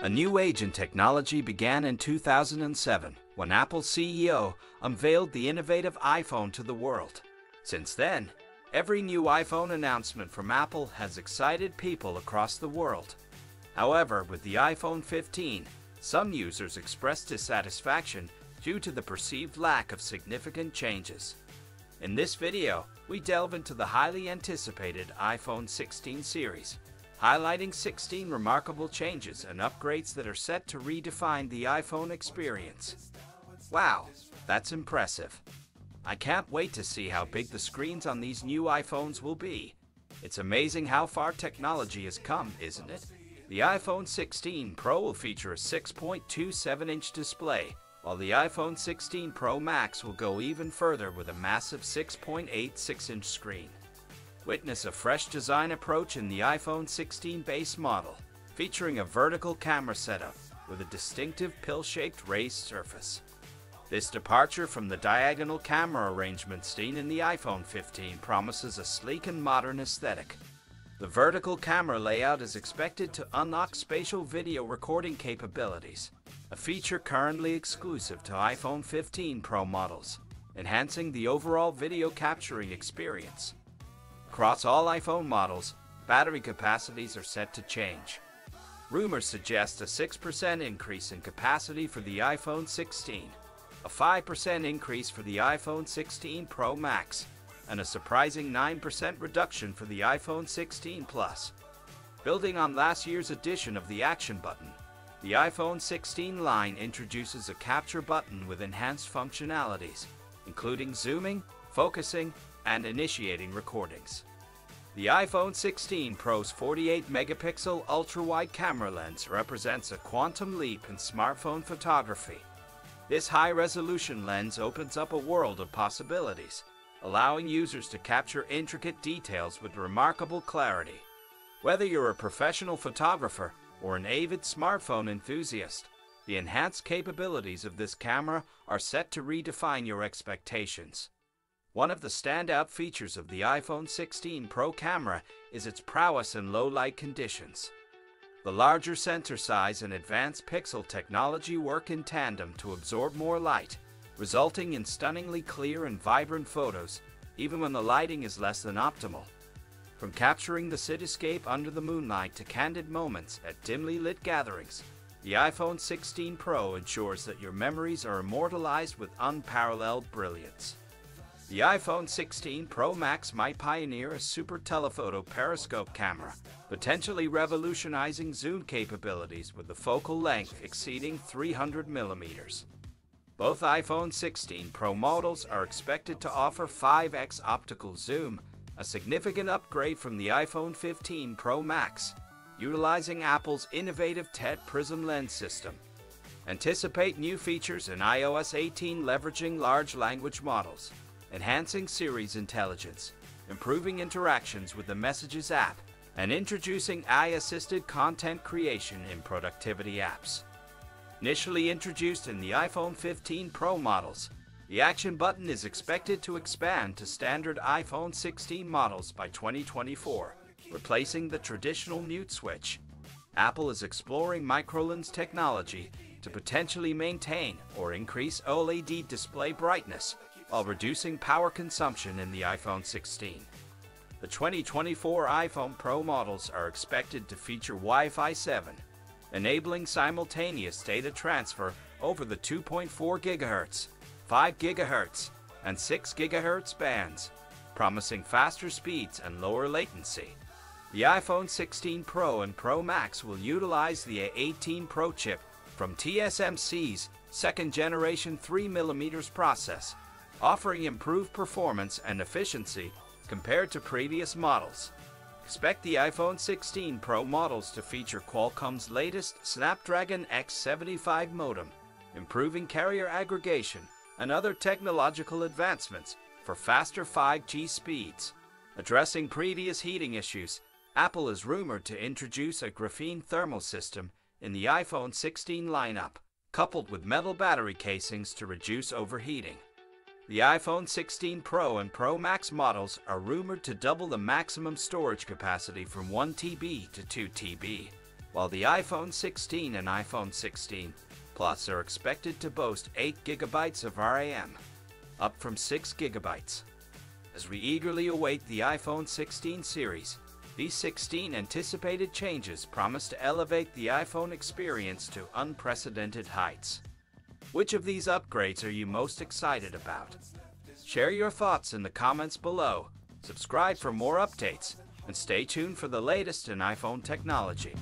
A new age in technology began in 2007 when Apple CEO unveiled the innovative iPhone to the world. Since then, every new iPhone announcement from Apple has excited people across the world. However, with the iPhone 15, some users expressed dissatisfaction due to the perceived lack of significant changes. In this video, we delve into the highly anticipated iPhone 16 series, highlighting 16 remarkable changes and upgrades that are set to redefine the iPhone experience. Wow, that's impressive. I can't wait to see how big the screens on these new iPhones will be. It's amazing how far technology has come, isn't it? The iPhone 16 Pro will feature a 6.27-inch display, while the iPhone 16 Pro Max will go even further with a massive 6.86-inch screen. Witness a fresh design approach in the iPhone 16 base model, featuring a vertical camera setup with a distinctive pill-shaped raised surface. This departure from the diagonal camera arrangement seen in the iPhone 15 promises a sleek and modern aesthetic. The vertical camera layout is expected to unlock spatial video recording capabilities, a feature currently exclusive to iPhone 15 Pro models, enhancing the overall video capturing experience. Across all iPhone models, battery capacities are set to change. Rumors suggest a 6% increase in capacity for the iPhone 16, a 5% increase for the iPhone 16 Pro Max, and a surprising 9% reduction for the iPhone 16 Plus. Building on last year's edition of the Action Button, the iPhone 16 line introduces a capture button with enhanced functionalities, including zooming, focusing, and initiating recordings. The iPhone 16 Pro's 48-megapixel ultra-wide camera lens represents a quantum leap in smartphone photography. This high-resolution lens opens up a world of possibilities, allowing users to capture intricate details with remarkable clarity. Whether you're a professional photographer or an avid smartphone enthusiast, the enhanced capabilities of this camera are set to redefine your expectations. One of the standout features of the iPhone 16 Pro camera is its prowess in low-light conditions. The larger sensor size and advanced pixel technology work in tandem to absorb more light, resulting in stunningly clear and vibrant photos, even when the lighting is less than optimal. From capturing the cityscape under the moonlight to candid moments at dimly lit gatherings, the iPhone 16 Pro ensures that your memories are immortalized with unparalleled brilliance. The iPhone 16 Pro Max might pioneer a super telephoto periscope camera, potentially revolutionizing zoom capabilities with the focal length exceeding 300 millimeters. Both iPhone 16 Pro models are expected to offer 5x optical zoom, a significant upgrade from the iPhone 15 Pro Max, utilizing Apple's innovative TET Prism lens system. Anticipate new features in iOS 18 leveraging large language models, enhancing Siri's intelligence, improving interactions with the Messages app, and introducing AI-assisted content creation in productivity apps. Initially introduced in the iPhone 15 Pro models, the Action Button is expected to expand to standard iPhone 16 models by 2024, replacing the traditional mute switch. Apple is exploring MicroLens technology to potentially maintain or increase OLED display brightness, while reducing power consumption in the iPhone 16. The 2024 iPhone Pro models are expected to feature Wi-Fi 7, enabling simultaneous data transfer over the 2.4 GHz, 5 GHz, and 6 GHz bands, promising faster speeds and lower latency. The iPhone 16 Pro and Pro Max will utilize the A18 Pro chip from TSMC's second-generation 3mm process, offering improved performance and efficiency compared to previous models. Expect the iPhone 16 Pro models to feature Qualcomm's latest Snapdragon X75 modem, improving carrier aggregation and other technological advancements for faster 5G speeds. Addressing previous heating issues, Apple is rumored to introduce a graphene thermal system in the iPhone 16 lineup, coupled with metal battery casings to reduce overheating. The iPhone 16 Pro and Pro Max models are rumored to double the maximum storage capacity from 1 TB to 2 TB, while the iPhone 16 and iPhone 16 Plus are expected to boast 8 GB of RAM, up from 6 GB. As we eagerly await the iPhone 16 series, these 16 anticipated changes promise to elevate the iPhone experience to unprecedented heights. Which of these upgrades are you most excited about? Share your thoughts in the comments below, subscribe for more updates, and stay tuned for the latest in iPhone technology.